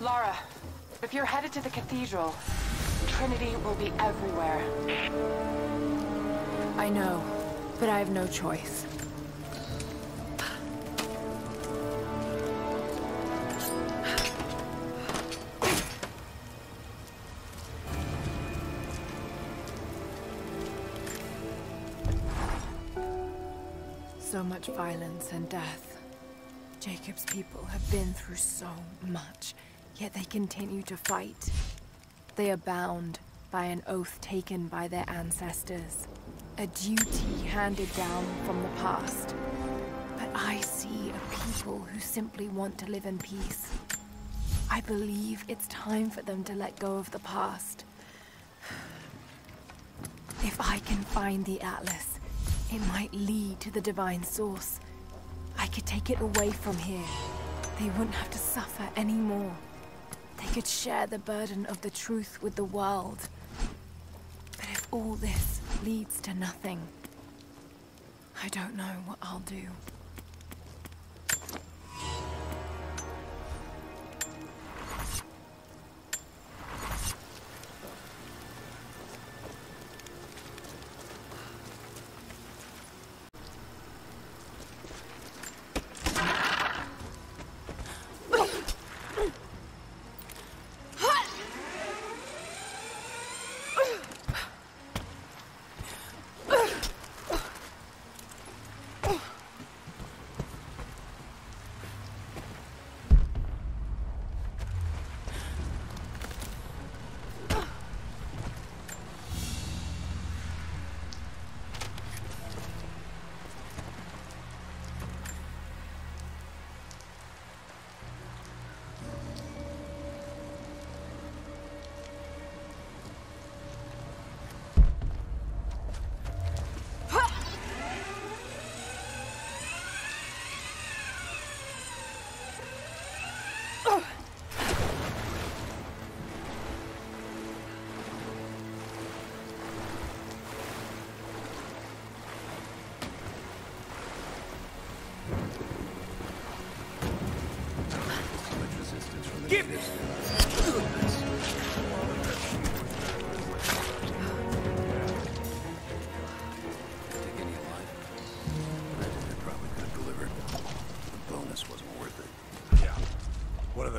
Lara, if you're headed to the cathedral, Trinity will be everywhere. I know, but I have no choice. So much violence and death. Jacob's people have been through so much, yet they continue to fight. They are bound by an oath taken by their ancestors, a duty handed down from the past. But I see a people who simply want to live in peace. I believe it's time for them to let go of the past. If I can find the Atlas, it might lead to the divine source. I could take it away from here. They wouldn't have to suffer anymore. They could share the burden of the truth with the world. But if all this leads to nothing, I don't know what I'll do.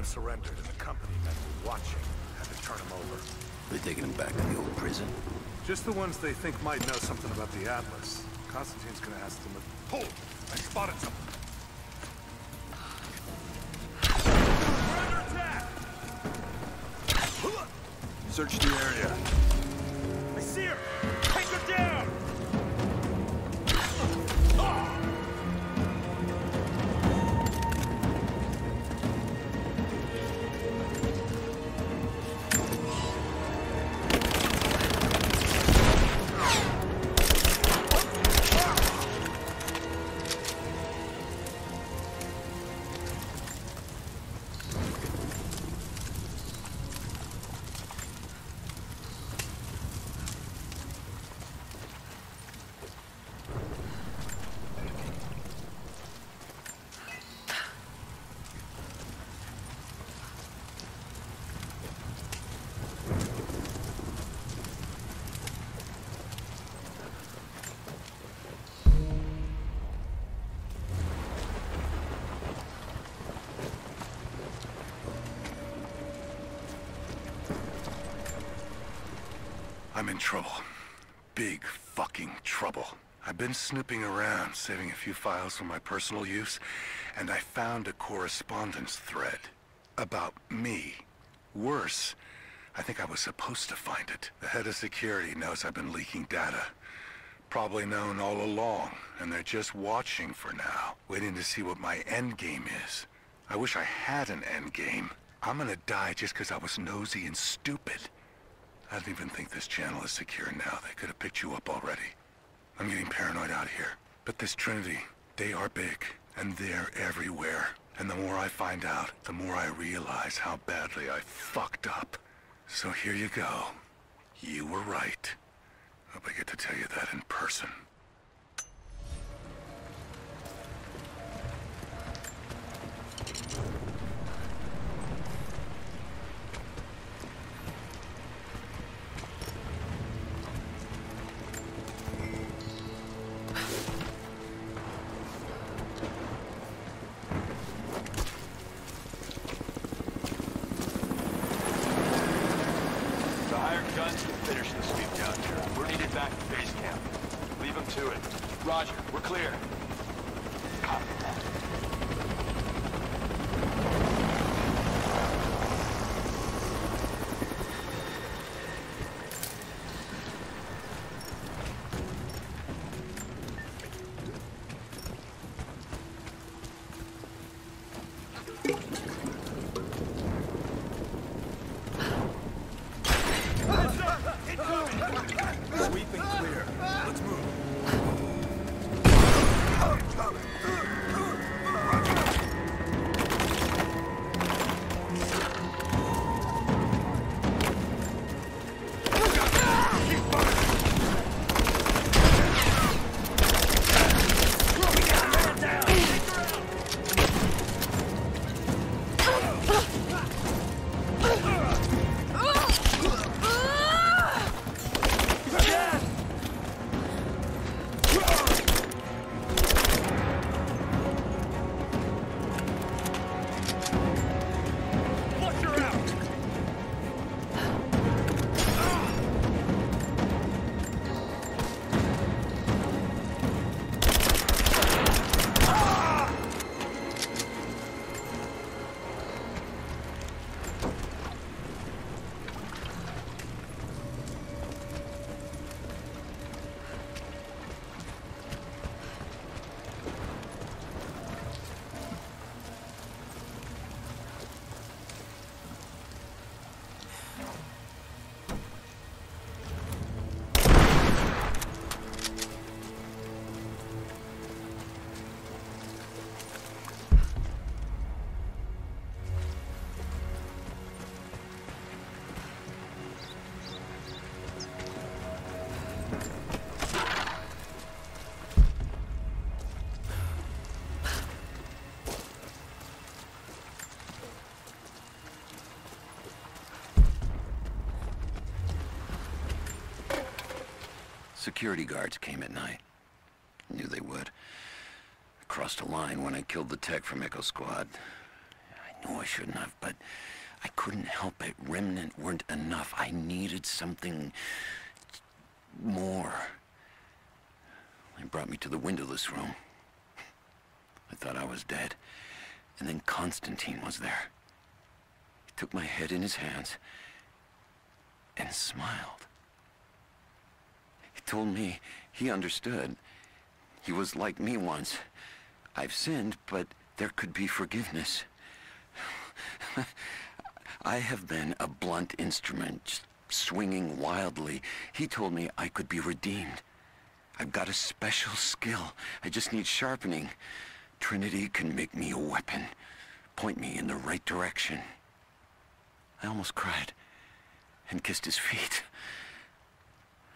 Surrendered and the company men were watching, had to turn him over. They're taking him back to the old prison? Just the ones they think might know something about the Atlas. Konstantin's gonna ask them if... Hold! I spotted something! We're under attack! Search the area. I see her! Take her down! I'm in trouble. Big fucking trouble. I've been snooping around, saving a few files for my personal use, and I found a correspondence thread about me. Worse, I think I was supposed to find it. The head of security knows I've been leaking data. Probably known all along, and they're just watching for now, waiting to see what my end game is. I wish I had an end game. I'm gonna die just because I was nosy and stupid. I don't even think this channel is secure now. They could have picked you up already. I'm getting paranoid out here. But this Trinity, they are big, and they're everywhere. And the more I find out, the more I realize how badly I fucked up. So here you go. You were right. Hope I get to tell you that in person. Roger. We're clear. Copy that. Security guards came at night. Knew they would. I crossed a line when I killed the tech from Echo Squad. I knew I shouldn't have, but I couldn't help it. Remnant weren't enough. I needed something more. They brought me to the windowless room. I thought I was dead. And then Konstantin was there. He took my head in his hands and smiled. Told me he understood. He was like me once. I've sinned, but there could be forgiveness. I have been a blunt instrument, swinging wildly. He told me I could be redeemed. I've got a special skill. I just need sharpening. Trinity can make me a weapon, point me in the right direction. I almost cried and kissed his feet.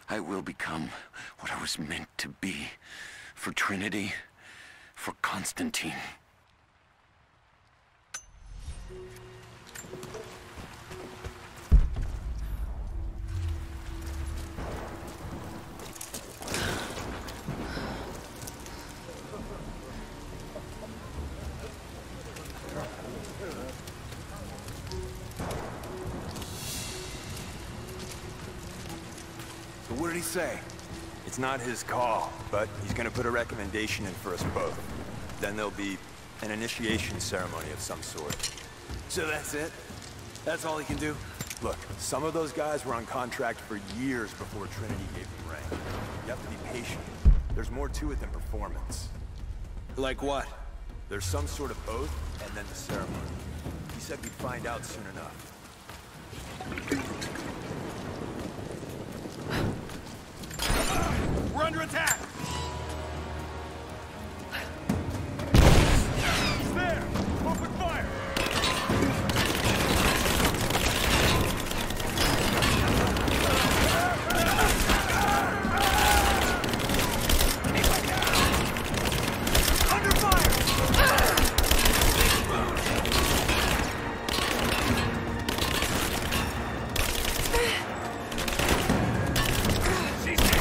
I will become what I was meant to be, for Trinity, for Konstantin. What did he say? It's not his call, but he's gonna put a recommendation in for us both. Then there'll be an initiation ceremony of some sort. So that's it? That's all he can do? Look, some of those guys were on contract for years before Trinity gave them rank. You have to be patient. There's more to it than performance. Like what? There's some sort of oath, and then the ceremony. He said we'd find out soon enough. We're under attack! He's there! Open fire! Under fire! She's here!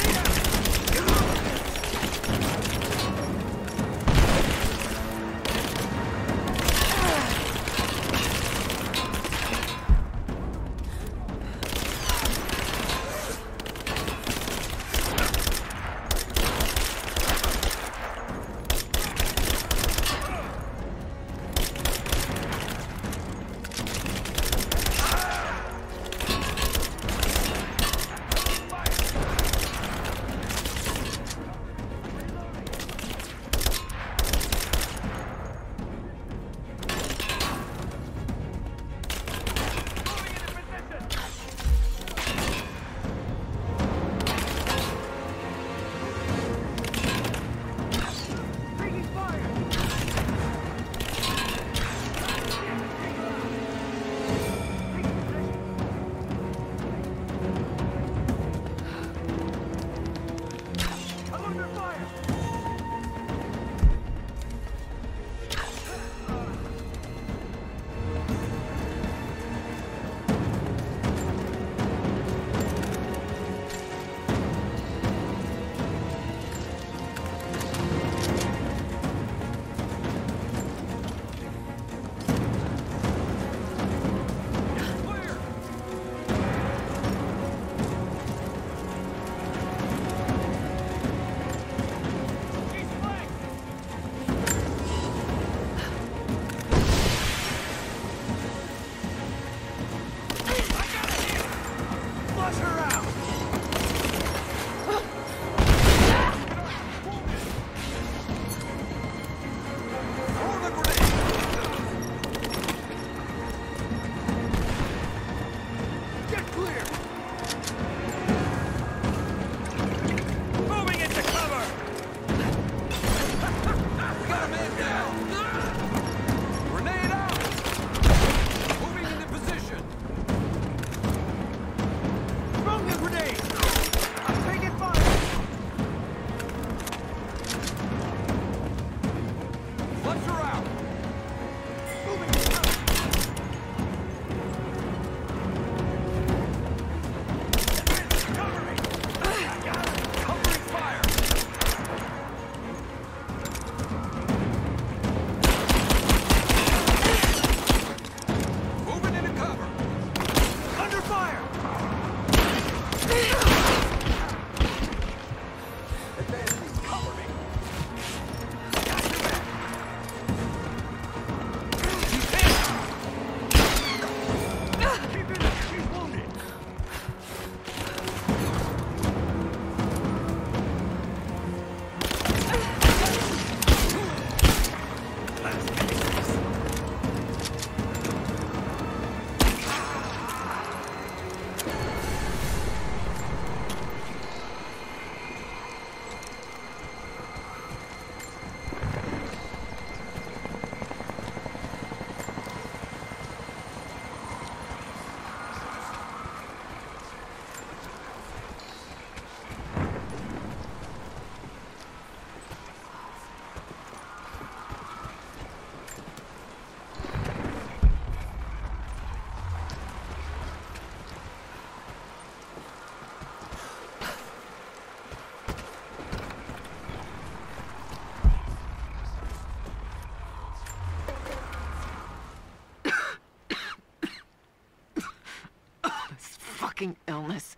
fucking illness.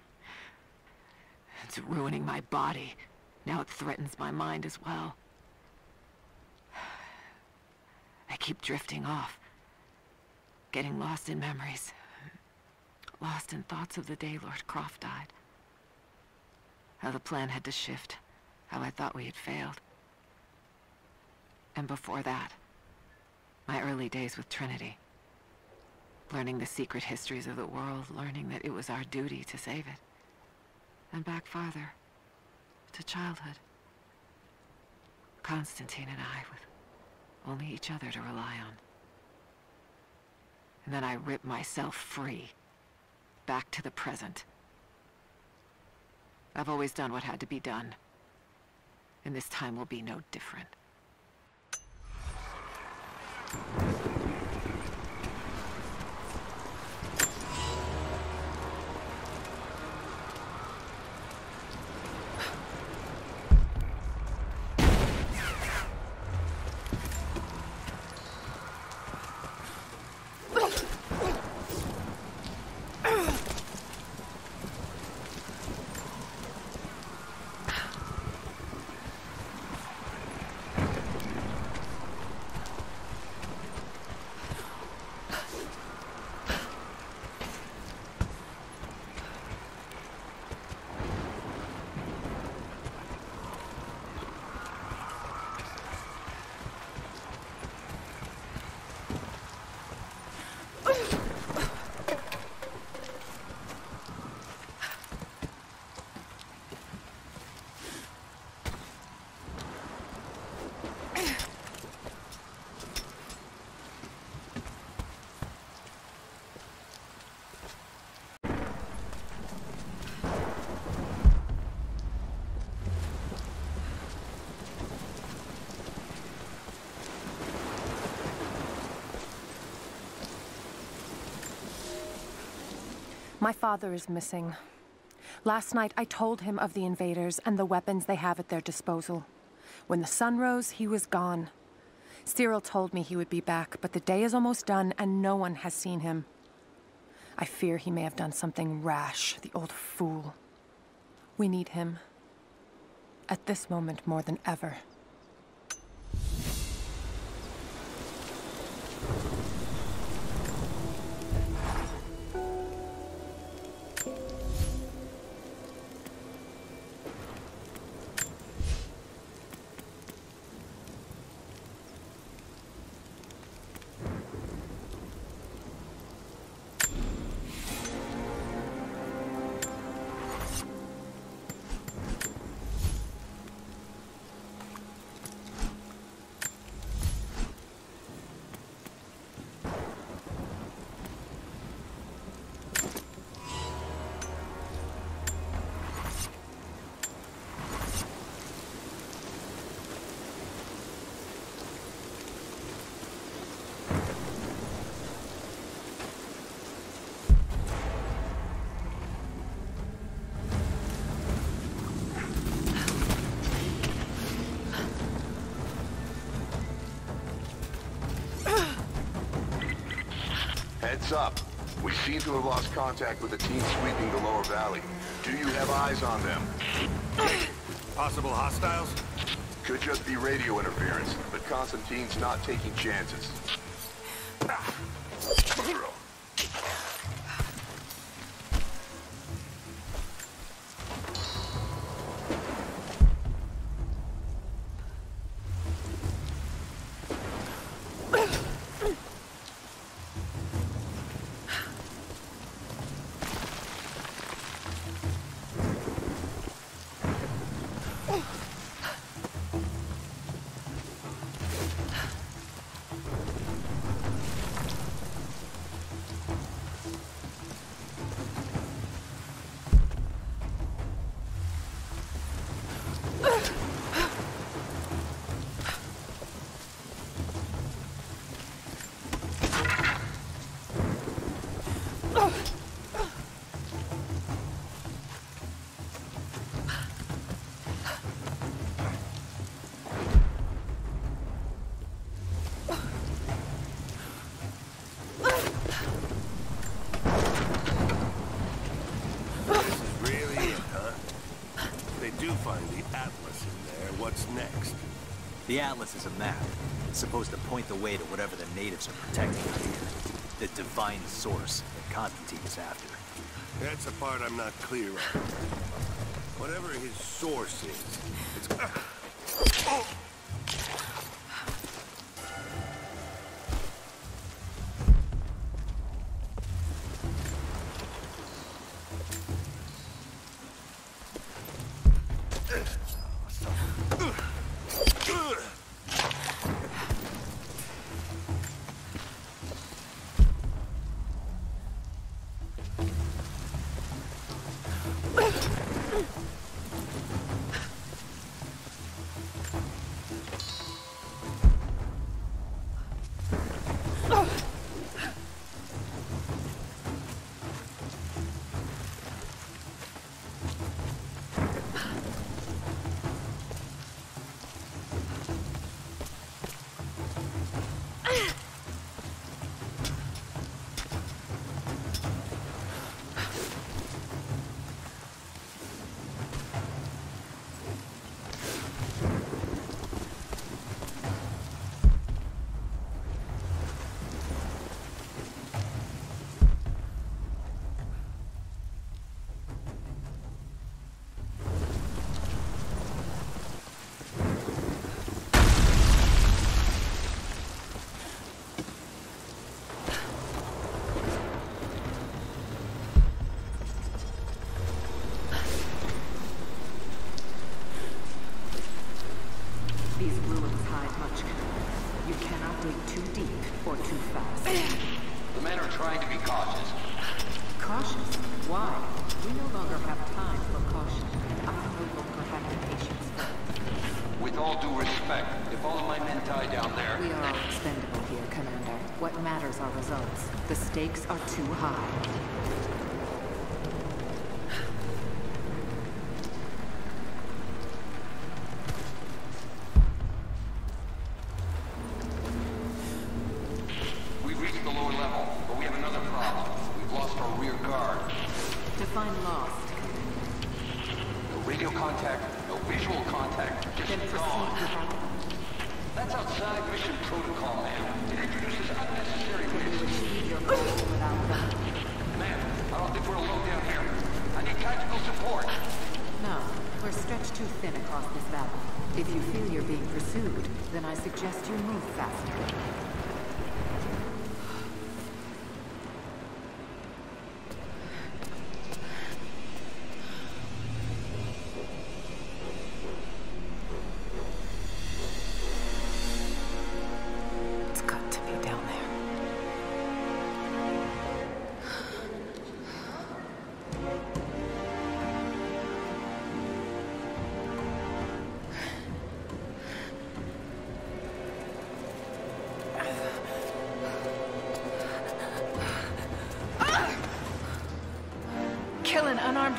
It's ruining my body. Now it threatens my mind as well. I keep drifting off, getting lost in memories, lost in thoughts of the day Lord Croft died. How the plan had to shift, how I thought we had failed. And before that, my early days with Trinity. Learning the secret histories of the world, learning that it was our duty to save it. And back farther, to childhood. Konstantin and I, with only each other to rely on. And then I ripped myself free, back to the present. I've always done what had to be done, and this time will be no different. My father is missing. Last night, I told him of the invaders and the weapons they have at their disposal. When the sun rose, he was gone. Cyril told me he would be back, but the day is almost done and no one has seen him. I fear he may have done something rash, the old fool. We need him. At this moment, more than ever. Heads up. We seem to have lost contact with a team sweeping the lower valley. Do you have eyes on them? Possible hostiles? Could just be radio interference, but Konstantin's not taking chances. The Atlas is a map. It's supposed to point the way to whatever the natives are protecting out here. The divine source that Konstantin is after. That's the part I'm not clear on. Whatever his source is, it's... Oh! Stakes are too high. We've reached the lower level, but we have another problem. We've lost our rear guard. Define lost. No radio contact, no visual contact. Then proceed without them. That's outside mission protocol, man. It introduces unnecessary risks. Man, I don't think we're alone down here. I need tactical support. No, we're stretched too thin across this valley. If you feel you're being pursued, then I suggest you move faster.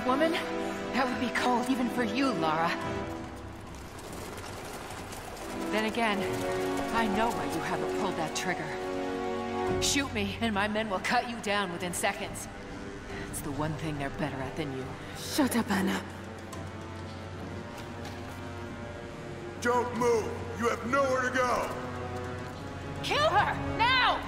Woman? That would be cold even for you, Lara. Then again, I know why you haven't pulled that trigger. Shoot me, and my men will cut you down within seconds. It's the one thing they're better at than you. Shut up, Ana. Don't move! You have nowhere to go! Kill her! Now!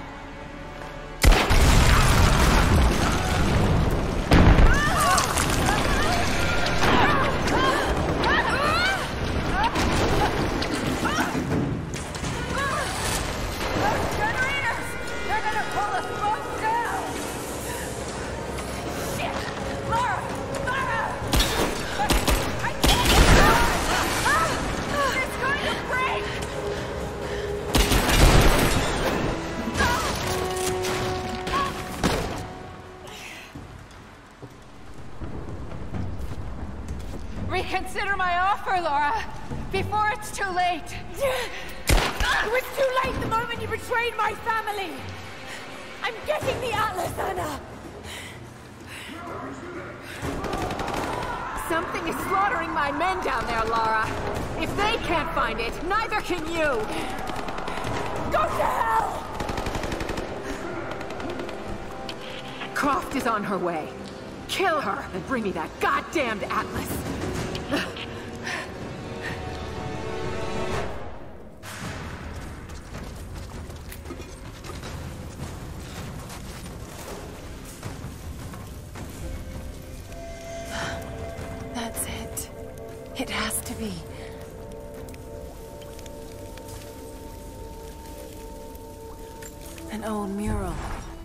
Reconsider my offer, Lara, before it's too late. It was too late the moment you betrayed my family. I'm getting the Atlas, Ana. Something is slaughtering my men down there, Lara. If they can't find it, neither can you. Go to hell! Croft is on her way. Kill her and bring me that goddamned Atlas. It has to be. An old mural.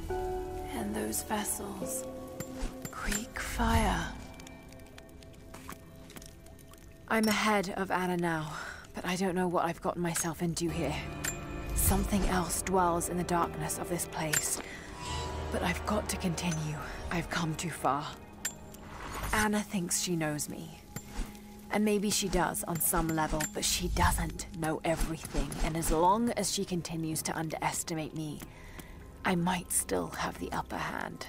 And those vessels. Greek fire. I'm ahead of Ana now, but I don't know what I've gotten myself into here. Something else dwells in the darkness of this place. But I've got to continue. I've come too far. Ana thinks she knows me. And maybe she does on some level, but she doesn't know everything. And as long as she continues to underestimate me, I might still have the upper hand.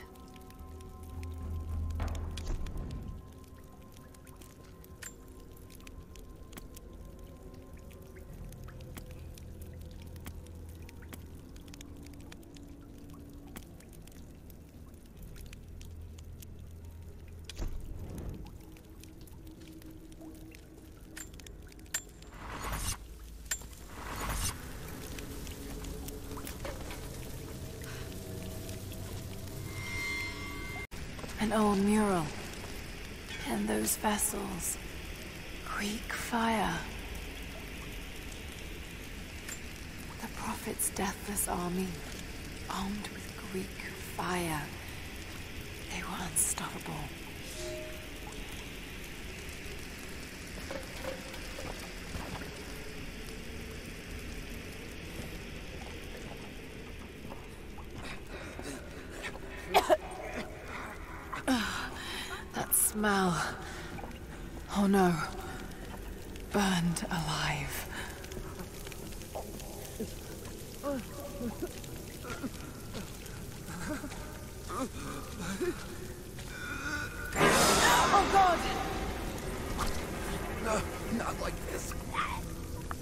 An old mural. And those vessels. Greek fire. The Prophet's deathless army, armed with Greek fire. They were unstoppable. Smell. Oh no. Burned alive. Oh God! No, not like this.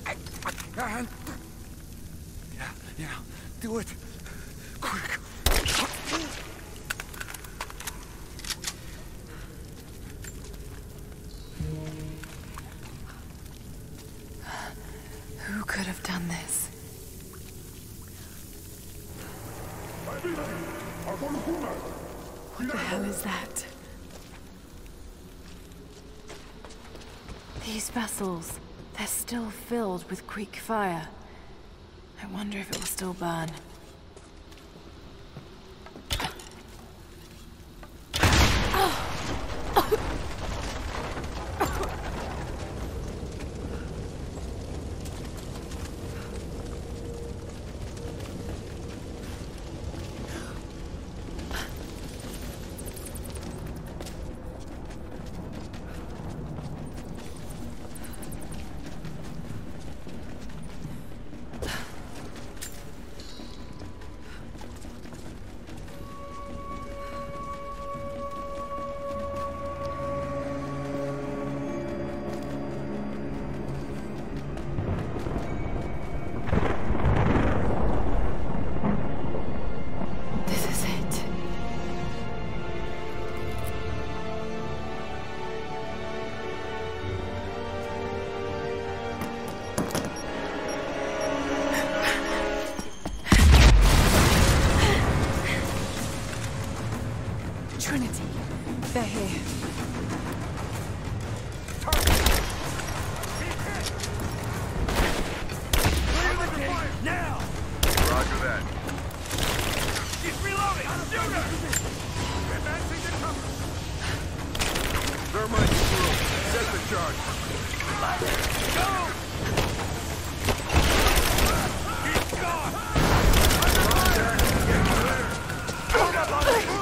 I can't. Yeah, do it. Quick. What the hell is that? These vessels, they're still filled with Greek fire. I wonder if it will still burn. Trinity, they're here. Now! Roger that. She's reloading! Shoot her! Advancing to cover! Thermite through. Set the charge. Go! He's gone! Roger! Get rid of her!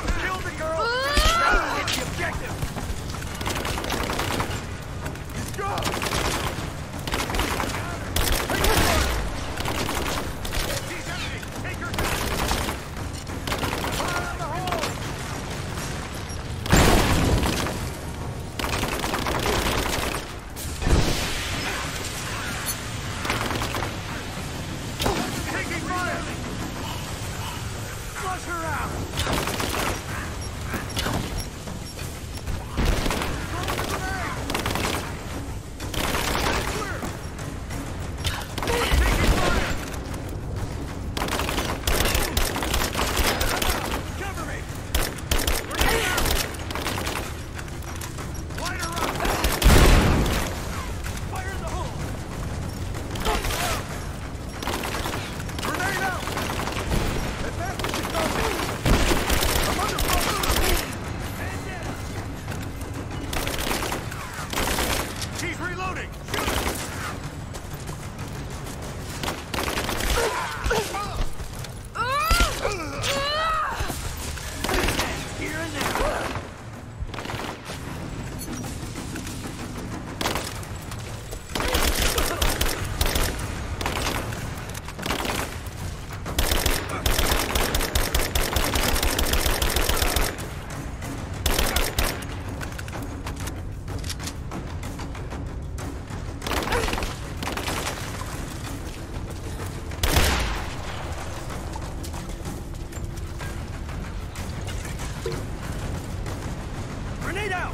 Grenade out!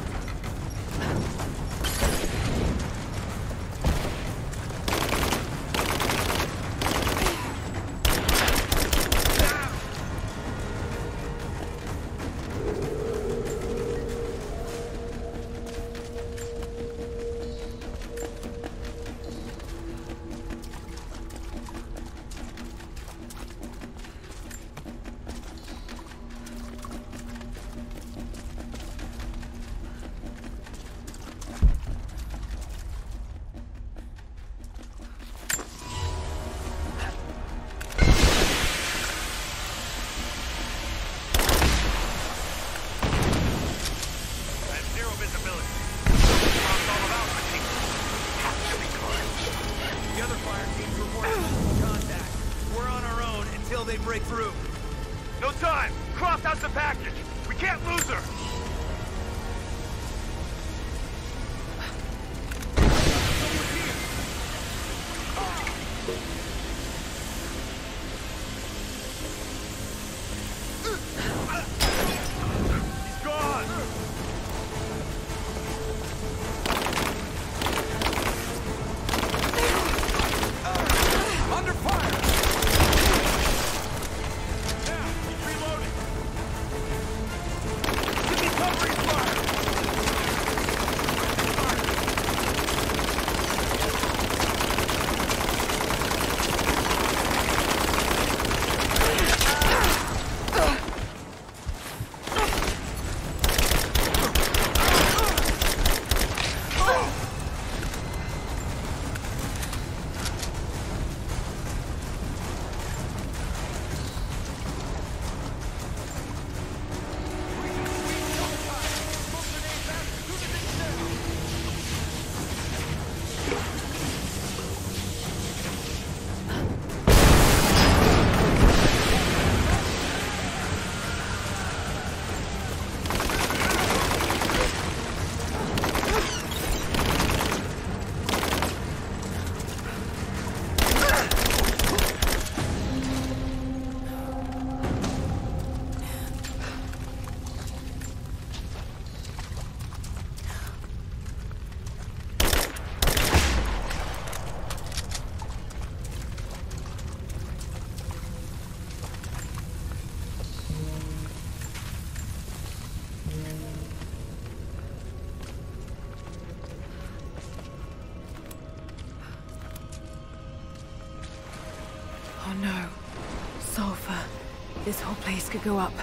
This whole place could go up.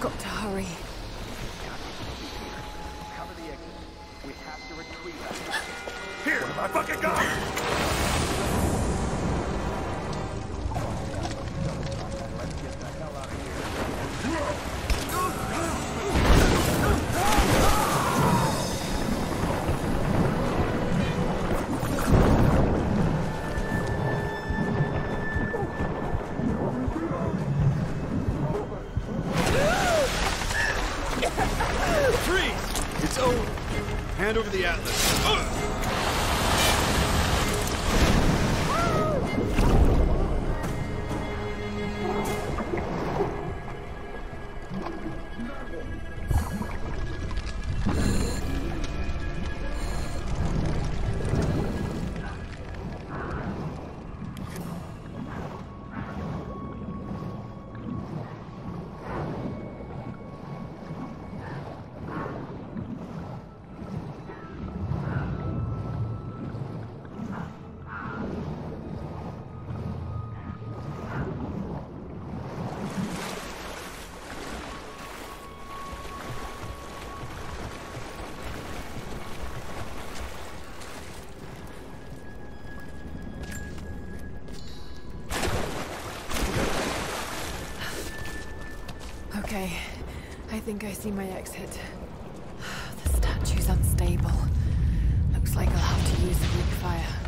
Got to hurry. Cover the exit. We have to retreat. Here, I fucking got it! Hand over the Atlas. I think I see my exit. The statue's unstable. Looks like I'll have to use the Greek fire.